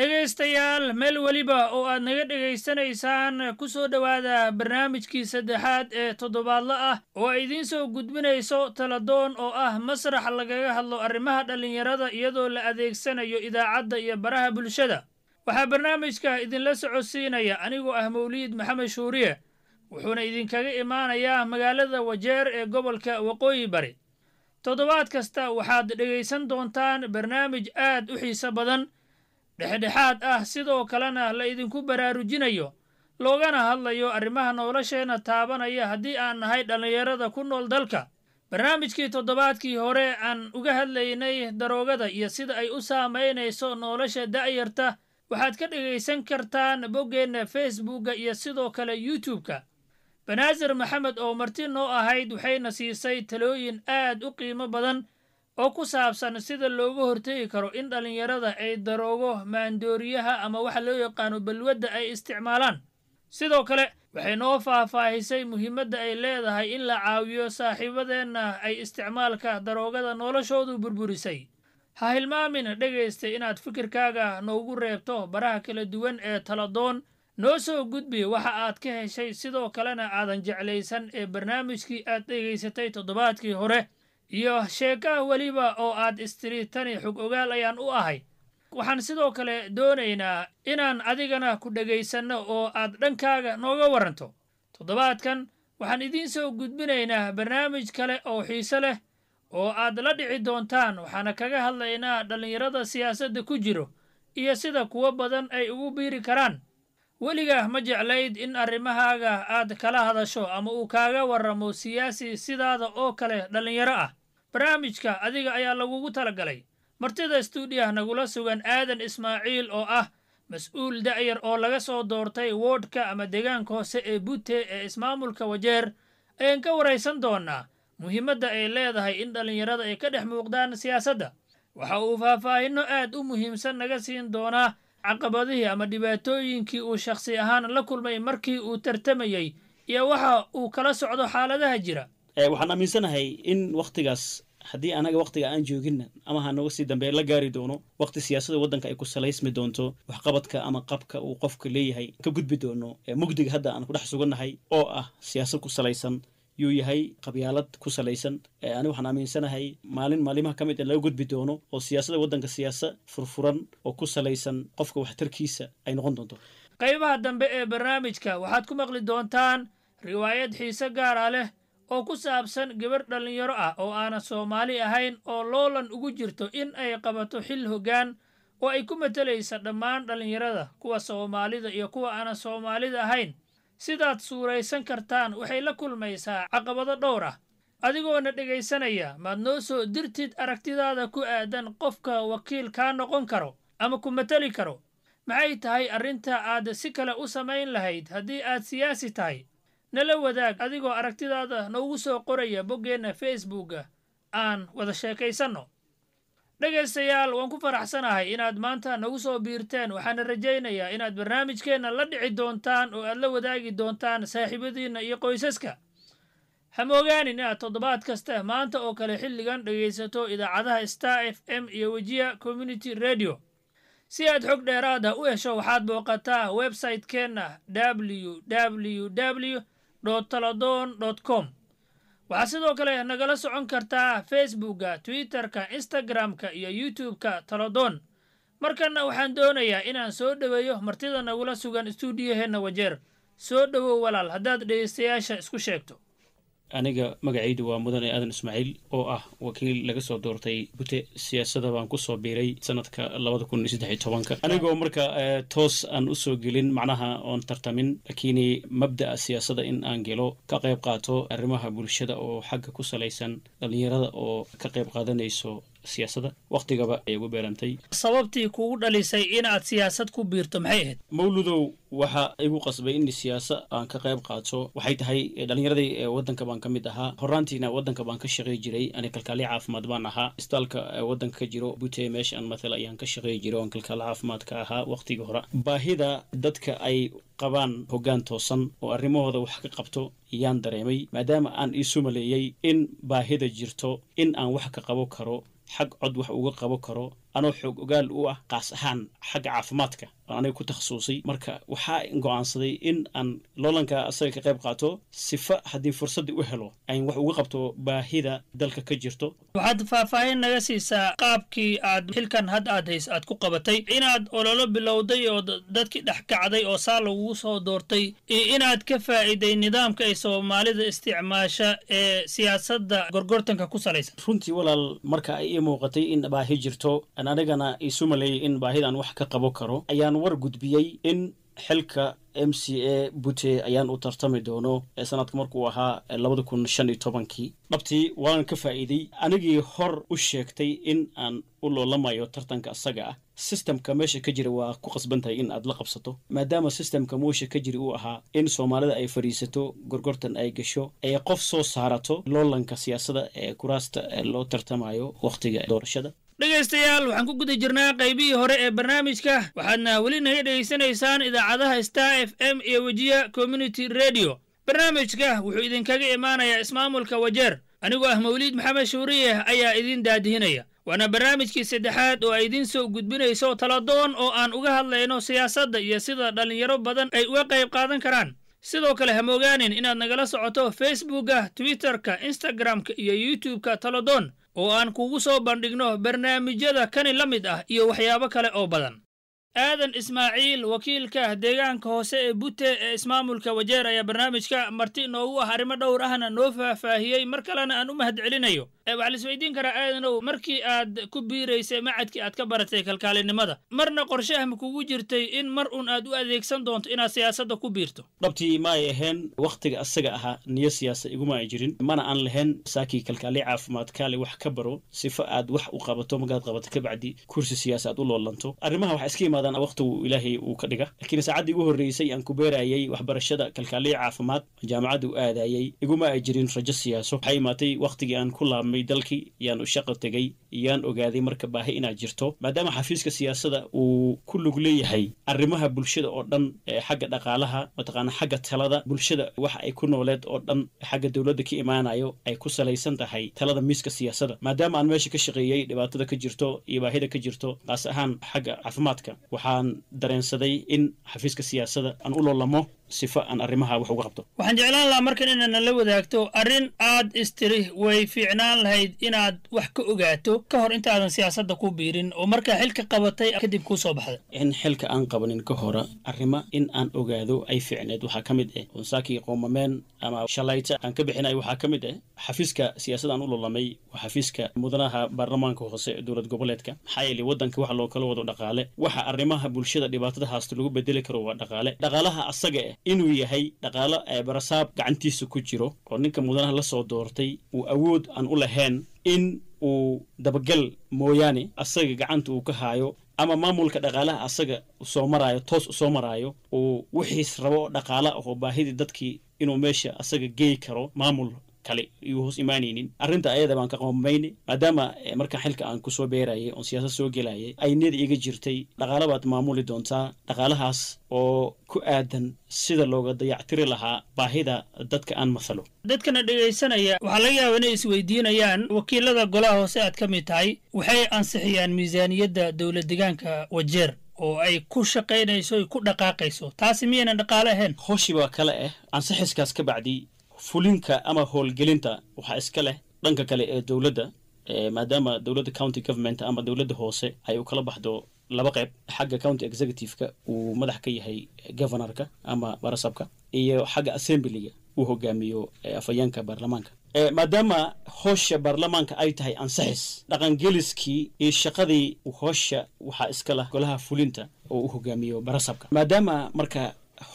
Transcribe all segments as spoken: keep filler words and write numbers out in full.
دغيستيال مل وليبا او اد نغا دغيستنيسان كوسو دوادا برنامجكيسا دحاد اي تودوبادلا او ايدين سو غودبنيسو تلادون او اه مسرح لغا هادلو اريمها دلينيردا ايدو لا اديغسنيو اذاعاده يا براها بلشدا وها برنامجكا ايدين لا سوسينيا انيغو اه موليد محمد شوريه وحونا ايدين كاغا ايمانيا مغالدا وجير اي غوبلكا وقوي بري تودوباد كاستا وحاد دغيسن دونتان برنامج اد و خيسا بدن dhexdhexaad ah sidoo kalena la idinku baraarujinayo loogana hadlayo arrimaha nolosheena taabanaya hadii aan nahay dhalinyarada ku nool dalka barnaamijkii toddobaadkii hore aan uga hadlaynay daroogada iyo sida ay u saameynayso nolosha da'yarta waxaad ka dhageysan kartaan boggeena Facebook iyo sidoo kale YouTube-ka Banazir Mohamed Oomartin oo ahayd waxay nasiisay talooyin aad u qiimo badan oo ku saabsan sida looga hortegi karo in dhalinyarada ay daroogo maandooriyaha ama waxa loo yaqaan balwadda ay isticmaalaan sidoo kale waxay noo faahfaahisay muhiimadda ay leedahay in la caawiyo saaxiibadeena ay isticmaalka daroogada noloshoodu burburisay ha hilmaamin dhageystay inaad fikirkaaga noogu reebto baraha kala duwan ee Talodoon noo soo gudbi waxa aad ka heshay sidoo kalena aadan jeclaysan ee barnaamijkii aad dhageysatay toddobaadkii hore iyo sheeka waliba oo aad istiriitani xog ogaal ayaan u ahay waxaan sidoo kale doonaynaa inaan adigana ku dhageysano oo aad dhankaaga nooga waranto toddobaadkan waxaan idin soo gudbinaynaa barnaamij kale oo xiiso leh oo aad la dhici doontaan waxaan kaga hadlaynaa dhalinyarada siyaasadda ku jiro iyo sida kuwa badan ay ugu biiri karaan waliga ma jeclayd in arrimahaaga aad kala hadasho ama uu kaaga waramo siyaasi sidaada oo kale dhalinyaro ah barnaamijka adiga ayaa lagugu talagalay martida stuudiyaha nagula sugan Aden Ismail oo ah mas'uul da'yar oo laga soo doortay wardka ama deegaanka hoose ee Sebute ee Ismaamulka Wajeer ayaan ka waraysan doonaa muhiimadda ay leedahay in dhalinyarada ay ka dhex muuqdaan siyaasadda waxa uu faahfaahin aad u muhiimsan naga siin doonaa caqabadihii ama dhibaatooyinkii uu shakhsi ahaan la kulmay markii uu tartamayay iyo waxa uu kala socdo xaaladaha jira ee waxaan aaminsanahay in waqtigaas hadii anaga waqtiga aan joogina ama hanaga si dambe la gaari doono waqti siyaasadda wadanka ay ku salaysmi doonto wax qabadka ama qabka uu qofka leeyahay ka gudbi doono mugdiga hadda aan ku dhex suganahay oo ah siyaasad ku salaysan yuu yahay qabyaalad ku salaysan ani waxaan aaminsanahay maalin maalimaha kamid la gudbi doono oo siyaasadda wadanka siyaasa furfuran oo ku salaysan qofka wax tarkiisa ay noqon doonto qaybaha dambe ee barnaamijka waxaad ku maqli doontaan riwaayad xiiso gaar ah leh oo ku saabsan gabar dhalinyaro ah oo aan Soomaali ahayn oo loolan ugu jirto in ay qabato xil hogaan oo ay ku matalayso dhammaan dhalinyarada kuwa Soomaalida iyo kuwa aan Soomaalida ahayn sidaad suuraysan kartaan waxay la kulmaysaa caqabado dhowr ah adigoo na dhageysanaya maad noo soo dirtid aragtidaada ku aadan qofka wakiil ka noqon karo ama ku matali karo maxay tahay arrinta aad si kale u samayn lahayd haddii aad siyaasi tahay nala wadaag adigoo aragtidaada noogu soo qoraya boggeena Facebook-ga aan wada sheekaysanno dhageystayaal waan ku faraxsanahay inaad maanta nagu soo biirteen waxaan rajaynayaa inaad barnaamijkeena la dhici doontaan oo aad la wadaagi doontaan saaxiibadiina iyo qoysaska hamoogaan inaad toddobaad kasta maanta oo kale xilligan dhageysato idaacadaha Star F M iyo Wajir Community Radio si aad xog dheeraad ah u hesho waxaad booqataa website-keena w w w dot talodoon dot com Waxaa sidoo kale nagala socon kartaa Facebook-ga, Twitter-ka, Instagram-ka iyo YouTube-ka Talodoon. Markana waxaan doonayaa inaan soo dhaweeyo martida nagula sugan stuudiyaheena Wajeer. Soo dhawow walaal haddaad dhageystayaasha isku sheegto. Aniga magacaydu waa Mudane Aden Ismail oo ah wakiil laga soo doortay Sebute siyaasadda baan ku soo biiray sanadka laba kun iyo saddex iyo toban anigoo markaa toos aan u soo gelin macnaha oon tartamin laakiin mabda'a siyaasadda in aan gelo ka qayb qaato arrimaha bulshada oo xagga ku salaysan dhalinyarada oo ka qayb qaadanayso siyaasadda waqtigaba ay ugu beerantay sababtii kuugu dhalisay in aad siyaasad ku biirto maxay ahayd mawluudow waxa igu qasbay in siyaasa aan ka qayb qaato waxay tahay dhalinyarada wadanka baan kamid ahaa horaantiina wadanka baan ka shaqeey jiray ani kalkaali caafimaad baan ahaa isbitaalka wadanka ka jiro Buutee meeshan matala ayaan ka shaqeey jiray oo kalkaali caafimaad ka ahaa waqtiga hore baahida dadka ay qabaan hogaan toosan oo arrimahooda wax ka qabto ayaan dareemay maadaama aan isu maleeyay in baahida jirto in aan wax ka qabo karo xaq cod wax uga qabo karo أنا وقال وقاس هان حق عفماتك أنا كنت خصوصي مركا وحاء إن قانصدي إن أن لولنك أسرك قيب قاتو صفاء هدين فرصة دي وحلو يعني وقبتو باهيدا دلك كجرتو وحد فافاين نغسيسا قابكي عاد حلكان هاد عاديس عاد كوقبتي إن عاد أولولو بلودي ودادكي دحكا عادي أوصالو ووصو دورتي إن عاد كفايدي نظام كايسو ماليد استعماشا سياسة دا غرغورتنكا كوساليسا رونتي ولا مركا أي موقتي إن باهيجرتو أنا رجعنا يسوملي إن باهيدا وحكا قبوكرو أيان ورقود بيي إن حلكة إم سي إيه بوتي أيان وترتمي دونه سنات مركوها لابد يكون شني طبانكي نبتي وان كفايدي أنا جي هر وشيكتي إن أن أولو لما يوترتن كأسجع سيستم كمش كجري وقص بنتي إن أدلق بسطه ما دام سيستم كمش كجري وها إن سومالد أي فريسته جرجرتن أي جشوا أي قفصو سهرته لولن كسياسة كراست لو ترتمايو وقت دور شدة dhageystayaal waxaan ku guda jirnaa qaybii hore ee barnaamijka waxaana weli naga dhageysanaysaan idaacadaha Star F M iyo Wajir Community Radio barnaamijka wuxuu idinkaga imaanayaa Ismaamulka Wajeer anigoo ah Mawliid Mohamed Shuriye ayaa idin daadihinaya waana barnaamijkii saddexaad oo ay idin soo gudbinayso Talodoon oo aan uga hadlayno siyaasadda iyo sida dhalinyaro badan ay uga qayb qaadan karaan sidoo kale ha moogaanin inaad nagala socoto Facebook-ka Twitter-ka Instagram-ka iyo YouTube-ka Talodoon oo aan kugu soo bandhigno barnaamijyada kani la mid ah iyo waxyaabo kale oo badan. Aden Ismail wakiilka deegaanka hoose ee Sebute ee Ismaamulka Wajeer ayaa barnaamijka marti noogu ah arrimo dhowr ahna noo faahfaahiyay mar kalena aan u mahad celinayo. Waxaa la isweydiin karaa Aden markii aad ku biiraysay macadkii aad ka baratay kalkaalinimada marna qorshaha ma kugu jirtay in mar un aad u adeegsan doonto inaad siyaasadda ku biirto. Dhabtii ma ay ahayn waqtiga asaga aha niyo siyaasad iguma ay jirin mana aan lahayn saaki kalkaali caafimaad kaale wax ka baro sifo aad wax u qabato magaad qabato ka bacdi kursi siyaasadeed u loolanto arrimaha wax iska yimaadaan waqtigu Ilaahay uu ka dhiga laakiin saacadii ugu horeysay aan ku beerayay wax barashada kalkaali caafimaad jaamacadu aadayay iguma ay jirin rajo siyaaso xaymaatay waqtigii aan ku laabmay dalki yaan u shaqo tagay yaan ogaaday marka baahi ina jirto maadaama xafiiska siyaasada uu ku lug leeyahay arrimaha bulshada oo dhan xagga dhaqaalaha mataqaan xagga talada bulshada wax ay ku nooleed oo dhan xagga dawladda ka imaanayo ay ku salaysan tahay talada miiska siyaasada maadaama aan meesha ka shaqeeyay dhibaatada ka jirto iyo baahida ka jirto qaas ahaan xagga caafimaadka waxaan dareensaday in xafiiska siyaasada aan u loolamo sifa an arrimaha wax uga qabto waxaan jeclaan lahaa markan inaan la wadaagto arrin aad istiri way fiicnaan lahayd inaad wax ka ogaato ka hor inta aadan siyaasadda ku biirin oo marka xilka qabatay kadib ku soo baxday in xilka aan qabanin ka hor arrima in aan ogaado ay fiicneed waxa kamid ah qoonsaaki qoomameen ama shalayta aan ka bixinay waxa kamid ah xafiiska siyaasadda aan u loolamay waa xafiiska mudanaha baarlamaanka hoose ee dawlad goboleedka xayli wadanka wax loo kala wado dhaqaale waxa arrimaha bulshada dhibaatada haasto lagu bedeli karo waa dhaqaale dhaqaalaha asaga inuu yahay dhaqaale ay barasaab gacantiisa ku jiro oo ninka mudanaha la soo doortay uu awood aan u lahayn in uu dabagal mooyaane asaga gacanta uu ka haayo ama maamulka dhaqaalaha asaga soo maraayo toos soo maraayo oo wixiis rabo dhaqaale oo baahida dadkii inuu meesha asaga geey karo maamul kale iyo hoos imaanaynin arrinta ayada baan ka qoomayn maadaama marka xilka aan ku soo beerayay oo siyaasad soo gelayay ay need iga jirtay dhaqaalabaad maamuli doonta dhaqaalahaas oo ku aadan sida looga dayactiri lahaa baahida dadka aan masalo dadkana dhageysanaya waxa laga yaabaa inay isweydiinayaan wakiilada golaha hoose aad kamid tahay waxay ansixiyaan miisaaniyadda dawlad deegaanka Wajeer oo ay ku shaqeynayso ku dhaqaaqayso taasi miina dhaqaale ahayn howshiba kale ah ansixiskaas ka bacdi fulinka ama howlgelinta waxa iska leh dhanka kale ee dawladda maadaama dawladda county government ama dawladda hoose ay u kala baxdo laba qayb xagga county executive-ka uu madax ka yahay governorka ama barasabka iyo xagga assembly-ga uu hogaamiyo afayeenka baarlamaanka maadaama howsha baarlamaanka ay tahay ansaxis dhaqan geliskii ee shaqadii howsha waxa iska leh golaha fulinta oo uu hogaamiyo barasabka maadaama marka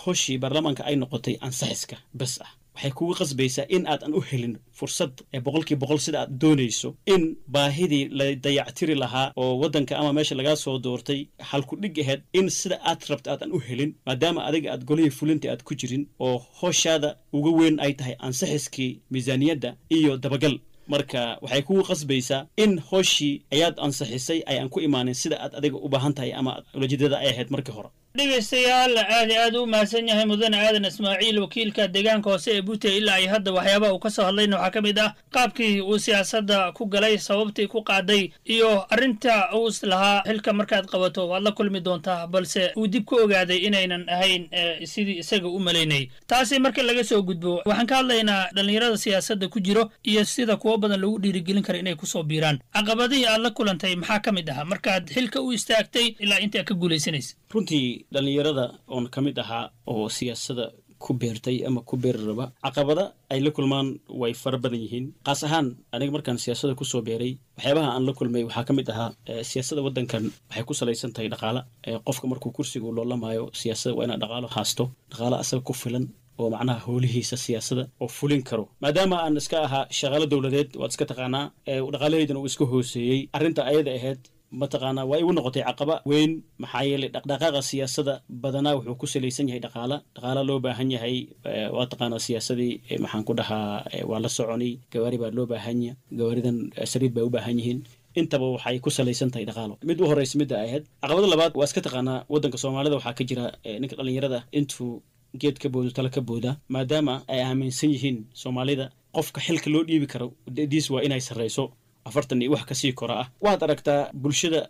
howshii baarlamaanka ay noqotay ansaxiska bas ah waxay ku qasbaysaa in aad aan u helin fursad ee boqolkiiba boqol sida aad doonayso in baahidii la dayactiri lahaa oo wadanka ama meesha laga soo doortay hal ku dhig aheyd in sida aad rabto aad aan u helin maadaama adiga aad golay fulinta aad ku jirin oo howshaada uga weyn ay tahay ansixiskii miisaaniyadda iyo dabagal marka waxay ku qasbaysaa in howshii ayaad ansixisay ay aan ku imaaneen sida aad adiga u baahan tahay ama ulajeedada ay ahayd markii hore dhegeystayaal aadi aad u mahadsanyahay Mudane Aden Ismail wakiilka deegaanka hoose Sebute ilaa ay hadda waxyaabo uu ka soo hadlayno waxa kamid ah qaabkii uu siyaasadda ku galay sababtii ku qaaday iyo arinta uu islaha xilka markaad qabato waad la kulmi doontaa balse uu dib ku ogaaday inaynan ahayn sidii isaga u maleynay taasi markii laga soo gudbo waxaan ka hadlaynaa dhalinyarada siyaasadda ku jiro iyo sida kuwa badan lagu dhiirigelin karo inay ku soo biiraan aqabadii aad la kulantay maxaa kamid ah markaad xilka u istaagtay ilaa inta ka guuleysanaysay runtii dhalinyarada oo kamid aha oo siyaasada ku beertay ama ku beerraba aqabada ay la kulmaan way far badan yihiin qaas ahaan aniga markaan siyaasada ku soo beeray waxyaabaha aan la kulmay waxa kamid aha siyaasada wadankan waxay ku saleysan tahay dhaqaale qofka markuu kursiga loo lamaayo siyaasada waa inuu dhaqaalo haasto dhaqaale asaga ku filan oo macnaha hoolihiisa siyaasada oo fulin karo maadaama aan iska aha shaqada dawladeed waad iska taqaanaa ee dhaqaaleeydana uu iska hooseeyay arinta ayada ahayd mataqana way u noqotay caqaba weyn maxay yeelay dhaqdhaqaaqa siyaasada badanaa wuxuu ku saleysan yahay dhaqaale dhaqaale loo baahan yahay waa taqana siyaasadii maxaan ku dhahaa waa la soconay gawaari baa loo baahan yahay gawaaridan sariid baa u baahan yihiin intaba waxay ku saleysan tahay dhaqaalo mid u horeysa mid ahayd caqabada labaad waa iska taqaana wadanka Soomaalida waxa ka jira ninka dhalinyarada intuu geedka boodo talka booda maadaama ay aaminsan yihiin Soomaalida qofka xilka loo dhiibi karo diis waa inay sareyso afartan iyo wax ka sii kora ah waad aragtaa bulshada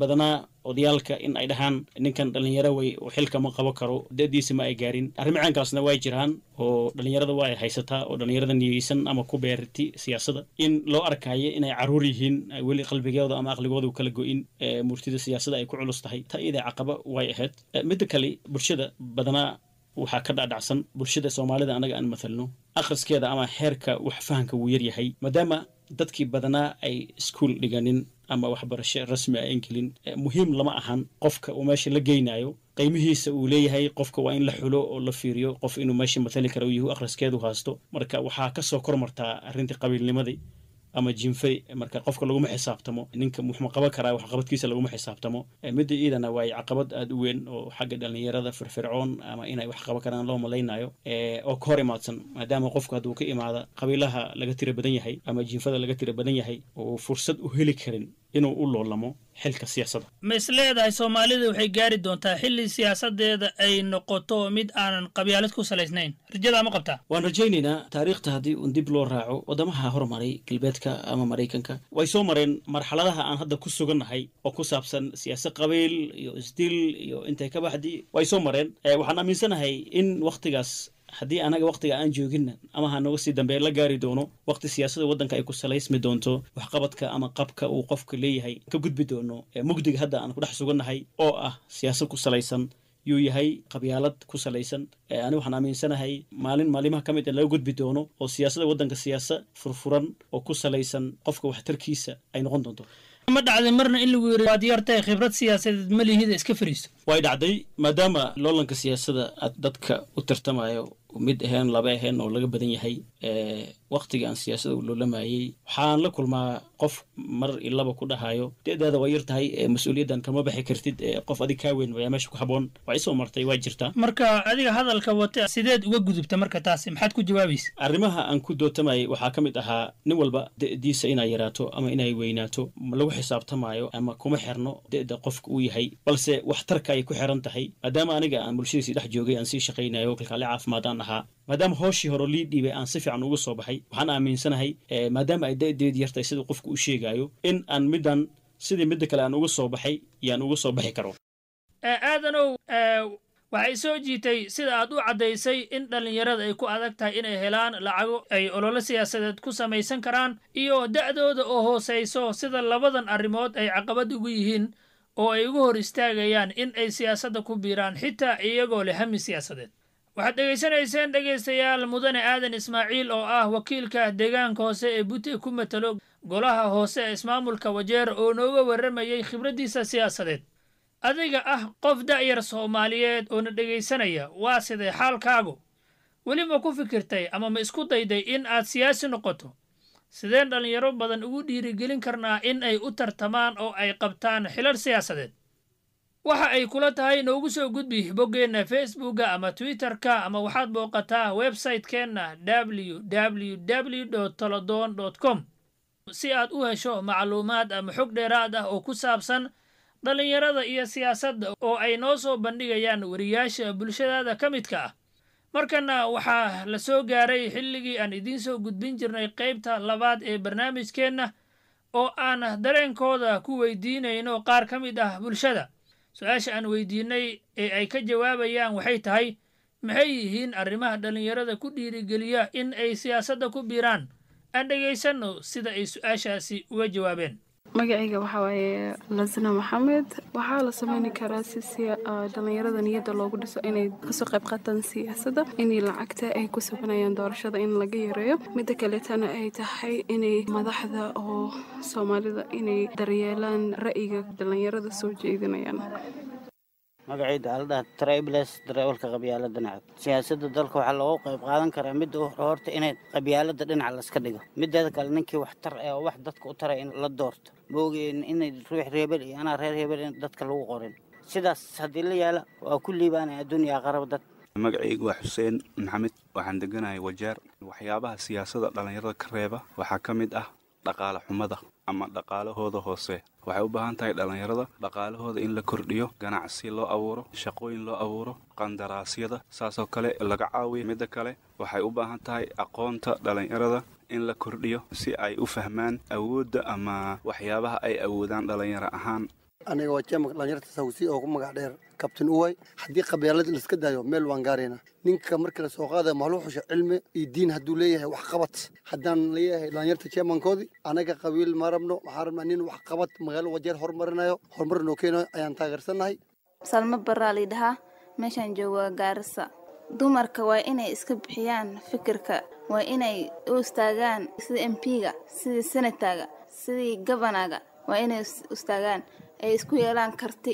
badana odiyalka in ay dhahan ninkan dhalinyaro way u xilka ma qabo karo dadiisa ma ay gaarin arrimaankaasna way jiraan oo dhalinyarada way haysata oo dhalinyarada niyeysan ama ku beerti siyaasada in loo arkaayo in ay caruur yihiin ay wali qalbigooda ama aqligooda kala go'in murtida siyaasada ay ku culus tahay taayida caqaba way ahayd mid kale bulshada badana waxa ka dhacsan bulshada Soomaalida anaga aan mathalno akhriskeeda ama heerka wax fahanka uu yar yahay madama dadkii badanaa ay school dhiganin ama wax barasho rasmi ah ingelin muhiim lama ahan qofka oo meesha la geynayo qiimihiisa uu leeyahay qofka waa in la xulo oo la fiiriyo qof inuu meesha matali karo yahay akhriskeedu haasto marka waxa ka soo kormartaa arintii qabiilnimadii ama jinfay marka qofka lagu ma xisaabtamo ninka muxuu qaba karaa wax qabadkiisa lagu ma xisaabtamo mid iidana way caqabad aad u weyn oo xagga dhalinyarada firfircoon ama inay wax qaba karaan loo maleynayo ee oo kor imaadsan maadaama qofka haduu ka imaado qabilaha laga tira badan yahay ama jinfada laga tira badan yahay oo fursad u heli karin inuu u loolamo xilka siyaasadda masleedahay Soomaalida waxay gaari doontaa xilli siyaasadeeda ay noqoto mid aanan qabyaalad ku saleysnayn rajada ma qabtaa waan rajaynaynaa taariikhta hadii uu dib loo raaco wadamaha horumaray galbeedka ama Mareykanka way soo mareen marxaladaha aan hadda ku sugannahay oo ku saabsan siyaasad qabiil iyo isdil iyo intee ka baxdi way soo mareen waxaan aaminsanahay in waqtigaas hadii anaga waqtiga aan joogin ama hanaga si dambe la gaari doono waqti siyaasada wadanka ay ku saleysmi doonto wax qabadka ama qabka uu qofka leeyahay ka gudbi doono mugdiga hadda aan ku dhex suganahay oo ah siyaasad ku saleysan yuu yahay qabyaalad ku saleysan aniga waxaan aaminsanahay maalin maalimaha kamid ah la gudbi doono oo siyaasada wadanka siyaasa furfuran oo ku saleysan qofka wax tarkiisa ay noqon doonto ما دعدي مرنا إلا ويراديار تاي خبرات سياسة ملي هذا إسكفريس. وايد عدي ما دام لولا كسياسة أتدك وترتمى ومد هن لبى هن أو لقى بدني هاي وقت جان سياسة ولولا ما هي حان لكل ما قف مر إلا بكرة هايو تقدر هذا ويرت هاي مسؤولية ده كم بحكرت قف أدي كاون ويمشي كحبون وعيسو مرتي وجرته. مركا أدي هذا الكواتع سداد وجود بتمركا تاسم حد كود جوابيس. أرمها أنكود دوتماي وحاكمتها نول بق دي سينا يراتو أما إنا يويناتو ملوح حسابتمايو أما كم حرنو تقدر قفك ويهاي بس وحتركاي كحرنت هاي أدام أنا جا أن بلشيس يدح جوجي أنسي شقينا يوكل كلاعف مادان ها maadaama hooshi horolii dibe aan si fiican ugu soo baxay waxaan aaminsanahay maadaama ay deed yartay sidii qofku u sheegayo in aan midan sidii mid kale aan ugu soo baxay yaan ugu soo baxi karo aadano waxay soo jiitay sida aad u cadeysay in dhalinyarada ay ku adag tahay in ay helaan lacago ay ololo siyaasadeed ku sameeysan karaan iyo dadooda oo hooseyso sida labadan arimood ay caqabad ugu yihiin oo ay ugu hor istaagayaan in ay siyaasadda ku biiraan xitaa iyagoo leh hami siyaasadeed waxaad dhageysanaysan dhageystayaal Mudane Aden Ismail oo ah wakiilka deegaanka hoose ee Sebute ku matalo golaha hoose ee Ismaamulka Wajeer oo nooga waramayay khibradiisa siyaasadeed adiga ah qof daayir Soomaaliyeed oo dhageysanaya waa sidee xaalkaagu wali ma ku fikirtay ama ma isku dayday in aad siyaasi noqoto sideen dhalinyaro badan ugu dhiirigelin karnaa in ay u tartamaan oo ay qabtaan xilal siyaasadeed waxa ay kula tahay noogu soo gudbi boggeena Facebooka ama Twitterka ama waxaad booqataa website-keenna w w w dot talodoon dot com si aad u hesho macluumaad ama xog dheeraad ah oo ku saabsan dhalinyarada iyo siyaasadda oo ay noo soo bandhigayaan wariyaasha bulshadaada ka midka markana waxa la soo gaaray xilligii aan idin soo gudbin jirnay qaybta labaad ee barnaamijkeena oo aan dareenkooda ku weydiinayno qaar ka mid ah bulshada su'aasha aan weydiinay ee ay ka jawaabayaan waxay tahay maxay yihiin arrimaha dhalinyarada ku dhiirigeliya in ay siyaasadda ku biiraan aan dhageysano sida ay su'aashaasi uga jawaabeen magacayga waxa waaye Mawliid Mohamed waxa la sameeyay karaasiisya dhalinyarada niyada loogu dhiso inay ka soo qayb qaataan siyaasadda inay lacagta ay ku sabanayaan doorashada in laga yareeyo mid kale tan ay tahay inay madaxda oo Soomaalida inay daryeelaan ra'yiga dhalinyarada soo jeedinayaan magacayda alda tribeless darewalka qabyaaladda dhinac siyaasadda dalka waxa loo qayb qaadan karaa mid horta inay qabyaaladda dhinac la iska dhigo midda kale ninkii wax tar ee wax dadka u taray in la doorto boogeen in ruux reebel iyo ana reer reebel dadka lagu qorin sidaas hadii la yaala waa kulliibaana adduunyo qarab dad magacaygu waa Xuseen Maxamed waxaan deganahay Wajir waxyaabaha siyaasadda dhalinyarada ka reeba waxa kamid ah dhaqaale xumada ama dhaqaalahooda hoose waxay u baahan tahay dhalinyarada dhaqaalahooda in la kordhiyo ganacsi loo abuuro shaqooyin loo abuuro qandaraasyada saasoo kale laga caawiyo mid kale waxay u baahan tahay aqoonta dhalinyarada in la kordhiyo si ay u fahmaan awoodda ama waxyaabaha ay awoodaan dhalinyaro ahaan aniga waa jamc dhalinyarada sawsi oo magac dheer kabtan uway hadii qabyaalada la iska daayo meel waan gaareyna ninka markii la soo qaado mahluuxsho cilmi iyo diin haduu leeyahay wax qabad hadaan leeyahay dhalinyarada jamcankoodi anaga qabiil marabno waxa rabnaa nin wax qabad magaal Wajir horumarinayo horumarno keenayo ayaan taageersanahay salma barraali dhaha meeshan jooga gaarisa dumarka waa inay iska bixiyaan fikirka waa inay u istaagaan sida M P ga sida senator ga sida governor ga waa inay istaagaan ay isku yeelan karti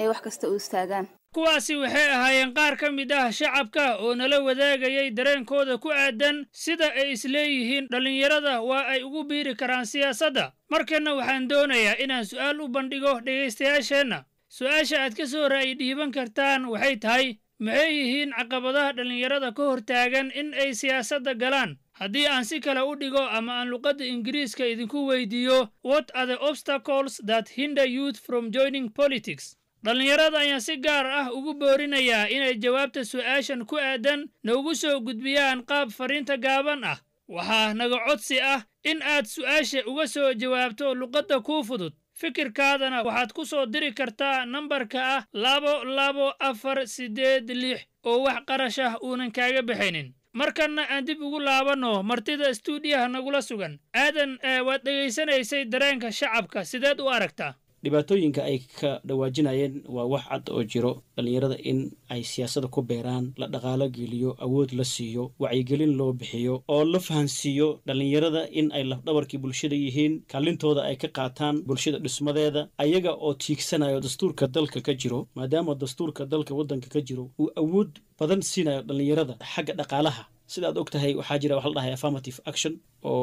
ay wax kasta u istaagaan kuwaasi waxay ahaayeen qaar kamid ah shacabka oo nala wadaagayay dareenkooda ku aadan sida ay isleeyihiin dhalinyarada waa ay ugu biiri karaan siyaasadda markana waxaan doonayaa inaan su'aal u bandhigo dhageystayaasheena su'aasha aad ka soo raay dhiiban kartaan waxay tahay maxay yihiin caqabadaha dhalinyarada ka hortaagan in ay siyaasadda galaan haddii aan si kala u dhigo ama aan luqadda Ingiriiska idinku weydiyo what are the obstacles that hinder youth from joining politics dhalinyarada ayaa si gaar ah ugu boorinayaa inay jawaabta su'aashan ku aadan noogu soo gudbiyaan qaab fariinta gaaban ah waxaa naga codsi ah in aad su'aasha uga soo jawaabto luqadda ku fudud fikirkaadana waxaad ku soo diri kartaa nambarka ah laba laba afar siddeed lix oo wax qarash ah uunan kaaga bixinin markana aan dib ugu laabano martida stuudiyaha nagula sugan aadan waad dhageysanaysay dareenka shacabka sideed u aragtaa dhibaatooyinka ay ka dhawaajinayeen waa wax cad oo jiro dhalinyarada in ay siyaasadda ku beeraan la dhaqaale geliyo awood la siiyo wacyigelin loo bixiyo oo la fahansiiyo dhalinyarada in ay lafdhabarkii bulshada yihiin kaalintooda ay ka qaataan bulshada dhismadeeda ayaga oo tiigsanayo dastuurka dalka ka jiro maadaama dastuurka dalka waddanka ka jiro uu awood badan siinayo dhalinyarada xagga dhaqaalaha sida aad ogtahay waxaa jira wax la dhahay affirmative action oo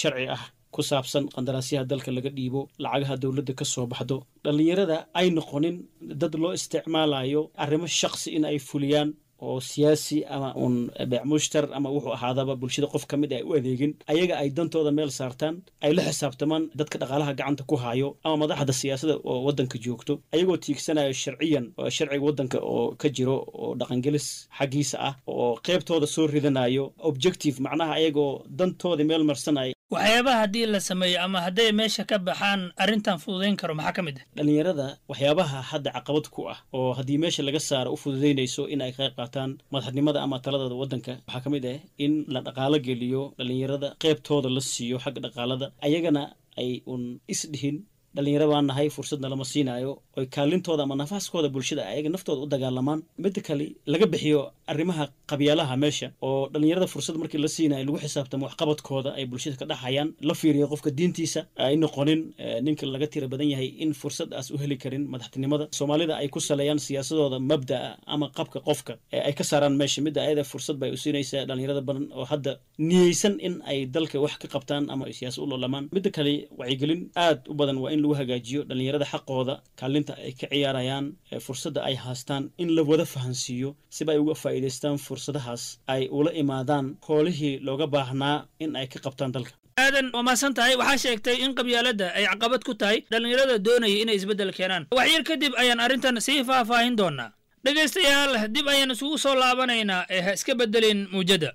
sharci ah ku saabsan qandaraasyada dalka laga dhiibo lacagaha dawladda ka soo baxdo dhalinyarada ay noqonin dad loo isticmaalayo arrimo shakhsi in ay fuliyaan oo siyaasi ama un beec mushtar ama wuxuu ahaadaba bulshada qof kamid ah ay u adeegin ayaga ay dantooda meel saartaan ay la xisaabtamaan dadka dhaqaalaha gacanta ku haayo ama madaxda siyaasadda oo waddanka joogto ayagoo tiigsanayo sharciyan oo sharciga waddanka oo ka jiro oo dhaqangelis xaqiisa ah oo qaybtooda soo ridanayo objective macnaha ayagoo dantooda meel marsanay waxyaabaha hadii la sameeyo ama haday meesha ka baxaan arintan fududeyn karo maxaa kamid ah dhalinyarada waxyaabaha hadda caqabad ku ah oo hadii meesha laga saaro u fududeynayso in ay qayb qaataan madaxnimada ama taladada waddanka waxa kamid ah in la dhaqaale geliyo dhalinyarada qaybtooda la siiyo xaq dhaqaalada ayagana ay un isdhihin dhalinyarada nahay fursadna lama siinaayo oo kaalintooda ama nafaaskooda bulshada ayaga naftooda u dagaalamaan mid kale laga bixiyo arrimaha qabyalaha meesha oo dhalinyarada fursad markii la siinaayo lagu xisaabtamo wax qabadkooda ay bulshada ka dhaxayaan la fiiriyo qofka diintiisa ay noqonin ninka laga tira badan yahay in fursadaas u heli karin madaxtinimada Soomaalida ay ku saleeyaan siyaasadooda mabda'a ama qabka qofka ay ka saaraan meesha mid ayada fursad bay u siinaysaa dhalinyarada badan oo hadda niyeysan in ay dalka wax ka qabtaan ama siyaasad u lolamaan mid kale wacyigelin aad u badan waa in lagu hagaajiyo dhalinyarada xaqooda kaalinta ay ka ciyaarayaan fursadda ay haastaan in la wada fahansiyo si ay uga faa'iideystaan fursadahaas ay ula imaadaan koolihii looga baahnaa in ay ka qabtaan dalka آدن وما سنتهاي وحاشا يكتاي إن قبيالدا أي عقبتكو تاي دلن يلادا دوني إنا يزبدل كيران وحير كدب أيان أرنتان سيفا فاين دونا دقيستيال دب أيان سوو صلابانينا إسكبدلين موجدا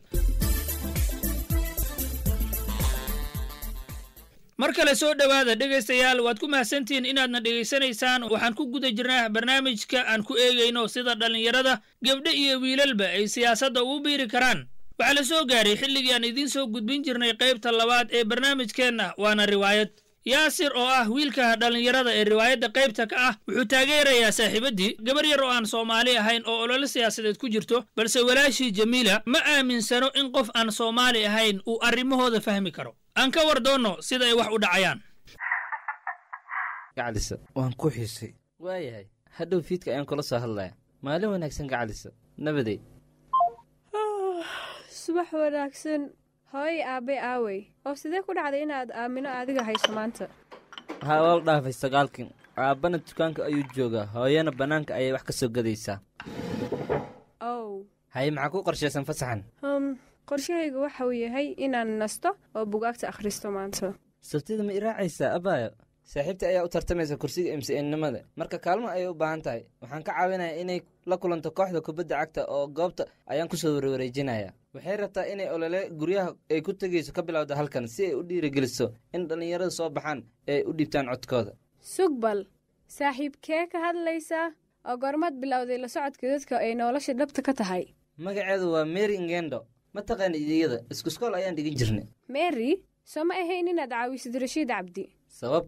مركل سود هذا دقيستيال واتكم هسنتين إن أدنا دقيستانيسان وحانكو قد جرناه برنامج كأنكو إيجينو صدر دلن يلادا قبدا إيويلالبا أي سياسة دو بيري كران وعلى سو قاري حلقيان إذن سو قد بنجرني قيب تلوات اي برنامج كينا وانا الرواية ياسر او اه ويلكا دالن يرادا الرواية دا قيبتك اه وحو تاقيرا يا ساحب الدي قبر يروان صوماليا هين او اولا لسياسة داد كجرتو بل سولاشي جميلة ما آمن سنو انقف ان صوماليا هين او ارموهو دا فهمي كرو انكا وردونو سيدا يوحو دعيان قعلسة وانكو حيسي واي هاي هدو فيتك ايان كلاسا هلا ما لو انك سنقعلسة نبدي صباح وراكسن هاي أبي أوي أو سيدك ولا عدينا أد أمينا أديك هاي سمانته هاول ده في استقالكين عبنا تكانك أيو جوجا هاي أنا بنانك أي وحكة سوق جديسة أو هاي معكوا قرشة سنفسحن هم قرشة هاي جوا حويه هاي إنا نسته وبوجاكت أخرسته مانته سبتيد ميراعيسة أبايا سحبت أيو ترتمز كرسي إم سي إن نمذة مركا كلمة أيو بانتاي وحنك عاونا إني لا كل أنت كحدة كبد عكته أو جابته أيام كسر ورجينايا waxay rabtaa inay olole guryaha ay ku tagayso ka bilowda halkan si ay u dhiirigeliso in dhalinyarada soo baxaan ay u dhibtaan codkooda sugbal saaxiibkee ka hadlaysa oo gormad bilowday la socodka dadka ay nolosha dhabta ka tahay magaceedu waa Mary Ngendo ma taqaan idiyada isku iskool ayaan dhigin jirnay Mary soma ahayn inaad caawisid Rashiid Cabdi sabab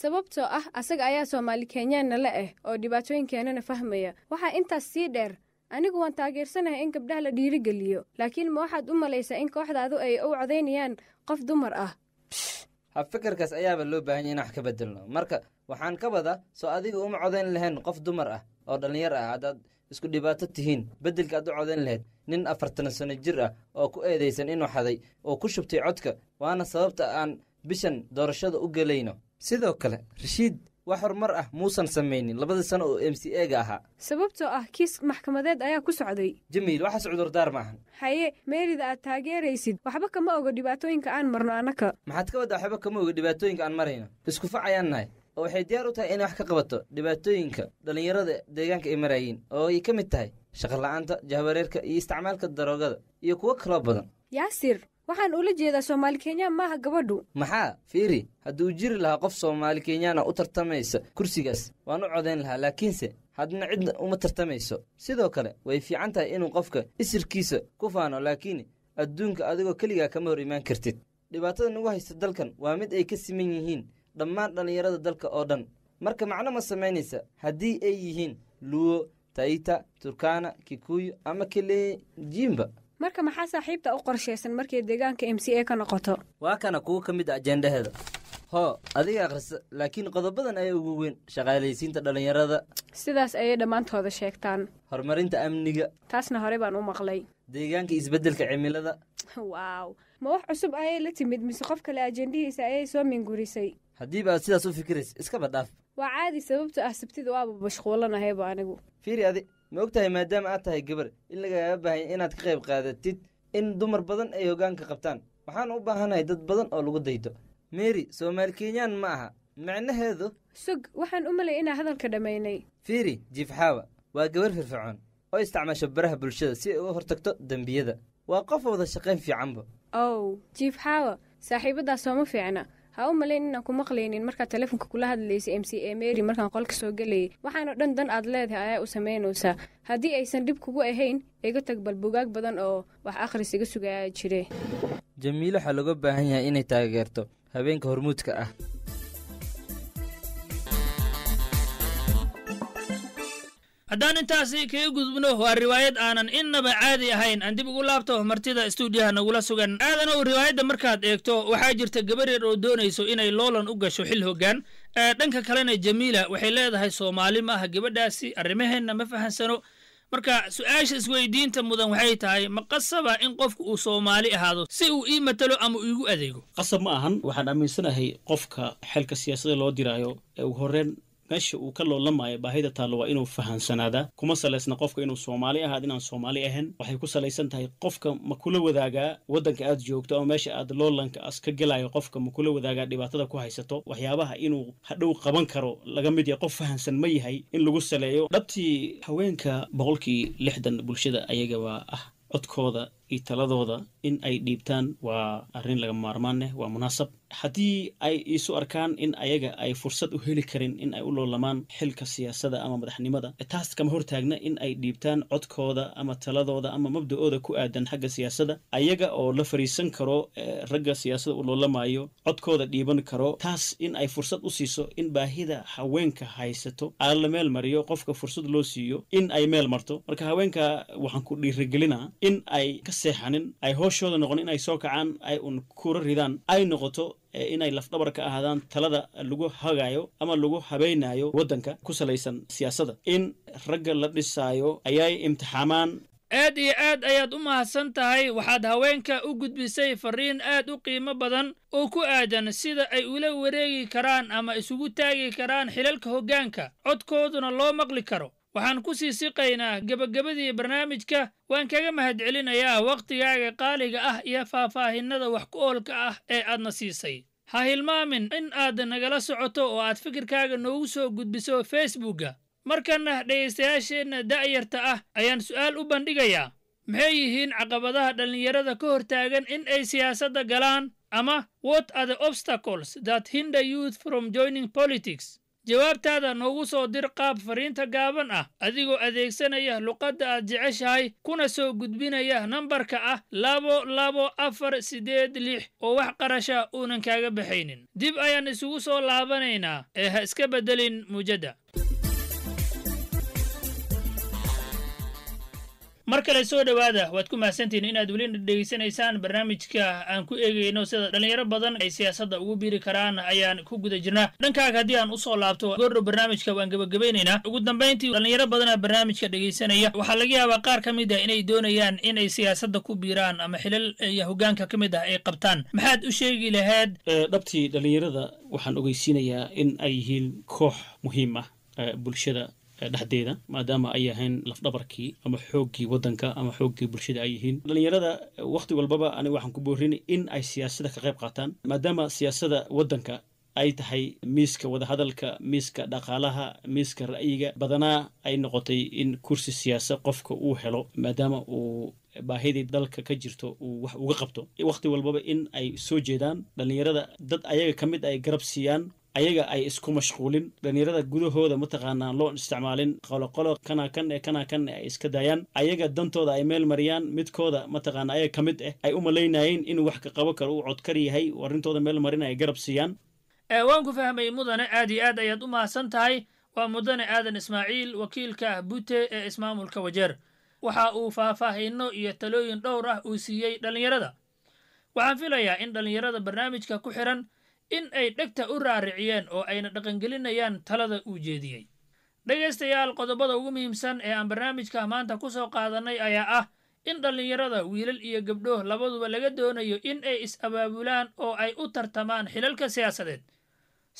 sababtoo ah asaga ayaa Soomaali Kenyan la ah oo dhibaatooyinkeena fahmaya waxa intaas si dheer anigu waan taageersanahay in gabdhaha la dhiirigeliyo laakiin ma waxaad u malaysaa in kooxdaadu ay u cadeynayaan qof dumar ah ha fikirkaas ayaaba loo baahan yahay in wax ka bedelno marka waxaan ka wada soo adiga uma codeyn lahayn qof dumar ah oo dhalinyar ah haddaad isku dhibaato tihiin bedelka aad u codeyn lahayd nin afartan sano jir ah oo ku eedeysan inuu xaday oo ku shubtay codka waana sababta aan bishan doorashada u galayno sidoo kale Rashiid waxar mar ah muusan sameeyni labada sano oo M C A ga aha sababtoo ah kiis maxkamadeed ayaa ku socday Jamiil waxa socdur daar maahan haye meerida aad taageeraysid waxba kama oga dhibaatooyinka aan marno anaka maxaad ka wada waxba kama oga dhibaatooyinka aan marayno isku facayaanay oo waxay diyaar u tahay in wax ka qabato dhibaatooyinka dhalinyarada deegaanka ay marayeen oo ay ka mid tahay shaqo la'aanta jahwareerka iyo isticmaalka daroogada iyo kuwa kala badan Yaasir waxaan u la jeedaa Soomaali Kenya maaha gabadhu maxaa fiiri hadduu jiri lahaa qof Soomaali Kenyan ah u tartamaysa kursigaas waan u codeyn lahaa laakiinse hadna cid uma tartamayso sidoo kale way fiican tahay inuu qofka isirkiisa ku faano laakiin adduunka adigoo kaliya kama hor iman kartid dhibaatada nagu haysta dalkan waa mid ay ka siman yihiin dhammaan dhalinyarada dalka oo dhan marka macno ma sameynaysa haddii ay yihiin Luo Taita Turkana Kikuyu ama Kalenjinba marka maxaa saaxiibta u qorsheysan markii deegaanka M C A ka noqoto waa kana kuwa kamid ajendaheeda ho adiga aqris laakiin qodobadan ay ugu weyn shaqaaleysiinta dhalinyarada sidaas ay dhamaantooda sheegtaan horumarinta amniga taasna hore baan u maqlay deegaanka isbedelka cimilada waaw ma wax cusub ay la timid mise qof kale ajendihiisa ay soo mingurisay haddii baad sidaas u fikirayso iska badhaaf waa caadi sababtoo ah sabtidu waaba mashquulanahay baa anigu fiiri adi ma ogtahay maadaama aad tahay gabar in lagaaga baahan inaad ka qayb qaadatid in dumar badan ay hogaanka qabtaan waxaan u baahanahay dad badan oo lagu daydo Mary Soomaali Kenyan ma aha macnaheedu sug waxaan u malay inaa hadalka dhamaynay fiiri jifxaawa waa gabar firfircoon oo isticmaasha baraha bulshada si ay uga hortagto dambiyada waa qof wada shaqayn fiicanba ow jifxaawa saaxiibadaas sooma fiicna ha u malayn inaan ku maqlaynin markaa telefonka kula hadlaysay M C A Mary markaan qolka soo galayay waxaana dhan dan aad leedahay ayaa u samaynaysaa haddii aysan dhib kugu ahayn iga tag bal bugaag badan oo wax akhris iga sugaya jire Jamiil waxa looga baahan yahay inay taageerto habeenka hormuudka ah haddaan intaasi kaga gudubno waa riwaayad aanan innaba caadi ahayn aan dib ugu laabto martida stuudiyaha nagula sugan aadanow riwaayadda markaad eegto waxaa jirta gabar yar oo doonayso inay loolan u gasho xil hoggaan dhanka kalena Jamiila waxay leedahay Soomaali ma aha gabadhaasi arrimaheenna ma fahansano marka su'aasha isweydiinta mudan waxay tahay ma qasaba in qofku uu Soomaali ahaado si uu ii matalo ama iigu adeego qasab ma ahan waxaan aaminsanahay qofka xilka siyaasadda loo diraayo ee horeen mesh u kallo lamay baahida taalwa inuu fahansanada kuma salaysan qofka inuu Soomaali ahaad inaan Soomaali ahan waxay ku salaysan tahay qofka ma kula wadaaga wadanka aad joogto oo meesha aad loolanka as ka galaayo qofka ma kula wadaaga dhibaatada ku haysato waxyaabaha inuu hadhow qaban karo laga mid yahay qof fahansan ma yahay in lagu saleeyo dhabtii haweenka boqolkii lixdan bulshada ayaga waa ah codkooda iyo taladooda in ay dhiibtaan waa arrin laga maarmaan ah waa munaasab haddii ay isu arkaan in ayaga ay fursad u heli karin in ay u loolamaan xilka siyaasadda ama madaxnimada taas kama hortaagna in ay dhiibtaan codkooda ama taladooda ama mabda'ooda ku aadan xagga siyaasadda ayaga oo la fariisan karo ragga siyaasadda u loolamayo codkooda dhiiban karo taas in ay fursad u siiso in baahida haweenka haysato aan la meel mariyo qofka fursad loo siiyo in ay meel marto marka haweenka waxaan ku dhiirigelinaa in ay ka seexanin ay hooshooda noqon in ay soo kacaan ay un kura ridaan ay noqoto in ay lafdabarka ahadaan talada lagu hagaayo ama lagu habeynaayo wadanka ku salaysan siyaasadda in ragga la dhisaayo ayay imtixaamaan aad iyo aad ayaad u mahadsan tahay waxaad haweenka u gudbisay fariin aad u qiimo badan oo ku aadan sida ay ula wareegi karaan ama isugu taagi karaan xilalka hoggaanka codkooduna loo maqli karo waxaan ku sii siqaynaa gabagabadii barnaamijka waan kaga mahadcelinayaa waqtigaaga qaaliga ah iyo faafahinada wax ku oolka ah ee aad nasiisay ha hilmaamin in aad nagala socoto oo aad fikirkaaga noogu soo gudbiso Facebooka markana dhageystayaasheena da'yarta ah ayaan su'aal u bandhigayaa maxay yihiin caqabadaha dhalinyarada ka hortaagan in ay siyaasadda galaan ama what are the obstacles that hinder youth from joining politics jawaabtaada noogu soo dir qaab fariinta gaaban ah adigoo adeegsanaya luqadda aad jeceshahay kuna soo gudbinaya nambarka ah labo labo afar sideed lix oo wax qarasha uunan kaaga baxaynin dib ayaan isugu soo laabanaynaa ee ha iska bedelin mujada marka la soo dhawaada waad ku mahadsantiin inaad weli dhageysanaysaan barnaamijka aan ku eegayno sida dhalinyaro badan ay siyaasadda ugu biiri karaan ayaan ku guda jirnaa dhankaaga haddii aan u soo laabto goor barnaamijka waan gabagabaynaynaa ugu dambeyntii dhalinyaro badan barnaamijka dhageysanaya waxa laga yaabaa qaar kamid ah inay doonayaan inay siyaasadda ku biiraan ama xilal hoggaanka kamid ah ay qabtaan maxaad u sheegi lahayd dhabtii dhalinyarada waxaan ogeysiinayaa in ay yihiin koox muhiim ah bulshada dhaddeeda maadaama ay yahiin lafdabarkii ama xoogii wadanka ama xoogii bulshada ay yihiin dhalinyarada waqti walba aan waxaan ku boorinay in ay siyaasadda ka qayb qaataan maadaama siyaasadda wadanka ay tahay miiska wada hadalka miiska dhaqaalaha miiska ra'yiga badanaa ay noqotay in kursi siyaasa qofka uu helo maadaama uu baahidii dalka ka jirto oo wax uga qabto waqti walba in ay soo jeedaan dhalinyarada dad ayaga kamid ay garabsiyaan ayaga ay isku mashquulin dhalinyarada gudahooda mataqaanaan loo isticmaalin qoloqolo kana kan ee kana kan ay iska daayaan ayaga dantooda ay meel mariyaan midkooda mataqaanaa ay kamid ah ay u maleynayeen in wax ka qabo karo uu codkar yahay warintooda meel marin ay garabsiyaan ee waan ku fahmay Mudane aad iyo aad ayaad u mahadsan tahay waa Mudane Aden Ismail wakiilka Sebute Ismaamulka Wajeer waxa uu faahfaahinno iyo talooyin dhowr ah uu siiyay dhalinyarada waxaan filayaa in dhalinyarada barnaamijka ku xiran in ay dhagta u raariciyeen oo ayna dhaqangelinayaan talada uu jeediyay dhageystayaal qodobada ugu muhiimsan ee aan barnaamijka maanta ku soo qaadanay ayaa ah in dhalinyarada wiilal iyo gabdho labaduba laga doonayo in ay is-abaabulaan oo ay u tartamaan xilalka siyaasadeed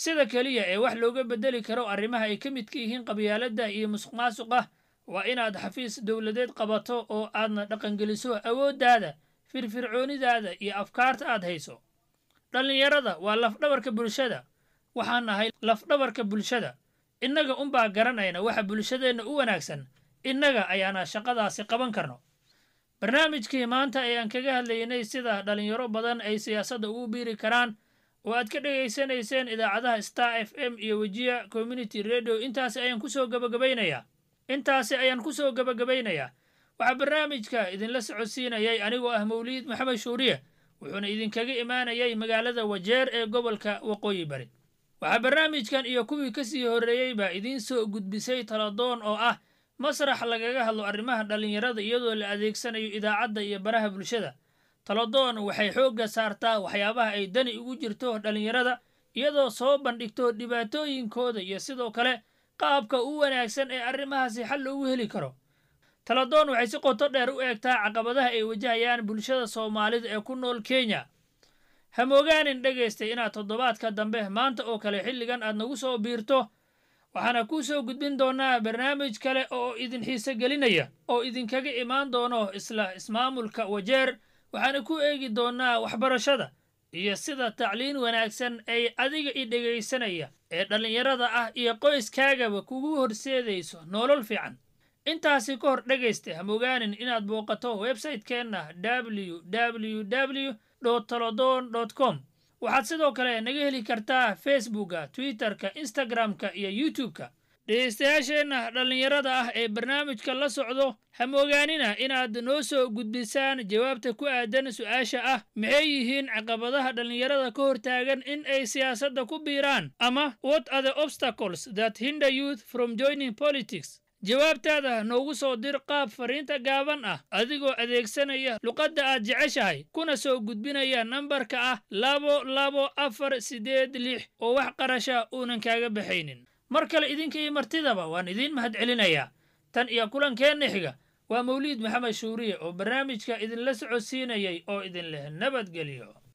sida kaliya ee wax looga bedeli karo arrimaha ay ka midka yihiin qabyaaladda iyo musuqmaasuqa waa inaad xafiis dawladeed qabato oo aadna dhaqangeliso awooddaada firfircoonidaada iyo afkaarta aad hayso dhalinyarada waa lafdhabarka bulshada waxaan ahay lafdhabarka bulshada innaga un baa garanayna waxa bulshadeena u wanaagsan innaga ayaana shaqadaasi qaban karno barnaamijkii maanta ayaan kaga hadlaynay sida dhalinyaro badan ay siyaasadda ugu biiri karaan oo aad ka dhageysanayseen idaacadaha Star F M iyo Wajir Community Radio intaas ayaan ku soo gabagabaynayaa intaas ayaan ku soo gabagabaynayaa waxa barnaamijka idinla socodsiinayay anigoo ah Mawliid Mohamed Shuriye wuxuuna idinkaga imaanayay magaalada Wajeer ee gobolka Waqooyi Bari waxa barnaamijkan iyo kuwii ka sii horeeyay baa idin soo gudbisay Talodoon oo ah masrax lagaga hadlo arrimaha dhalinyarada iyadoo la adeegsanayo idaacadda iyo baraha bulshada Talodoon waxay xoogga saartaa waxyaabaha ay dani ugu jirto dhalinyarada iyadoo soo bandhigto dhibaatooyinkooda iyo sidoo kale qaabka u wanaagsan ee arrimahaasi xal loogu heli karo Talodoon waxay si qoto dheer u eegtaa caqabadaha ay wajahayaan bulshada Soomaalida ee ku nool Kenya ha moogaanin dhageystay inaad toddobaadka dambe maanta oo kale xilligan aad nagu soo biirto وحنا كوسو قدبين دونا برنامج كلا أو إذن حيسة قلينية أو إذن كاقي إيمان دونو إسلا إسماملك وجير وحنا كو إيجي دونا وحبرشادة إيا سيدا تعلين وناكسن أي أديق إيديقي سنية إيدن يرادا أه إيا قويس كاقا وكوغوهر سيديسو نولول في عن إنتاسي كور لغيسته هموغانين إناد بوقتو ويبسايت كينا w w w dot talodoon dot com waxaad sidoo kale naga heli kartaa Facebooka, Twitterka, Instagramka iyo YouTubeka. Dhegeystayaasheena dhalinyarada ah ee barnaamijka la socdo, ha moogaanina inaad noo soo gudbisaan jawaabta ku aadan su'aasha ah maxay yihiin caqabadaha dhalinyarada ka hortaagan in ay siyaasadda ku biiraan ama what are the obstacles that hinder youth from joining politics. Jawaabtaada noogu soo dir qaab fariinta gaaban ah adigoo adeegsanaya luqadda aad jeceshahay kuna soo gudbinaya nambarka ah two two four eight six oo wax qarasha uunan kaaga baxaynin. Mar kale idinka iyo martidaba waan idin mahad celinaya. Tan iyo kulankeenna xiga waa Mawliid Mohamed Shuriye oo barnaamijka idin la socodsiinayay oo idin leh nabadgeliyo.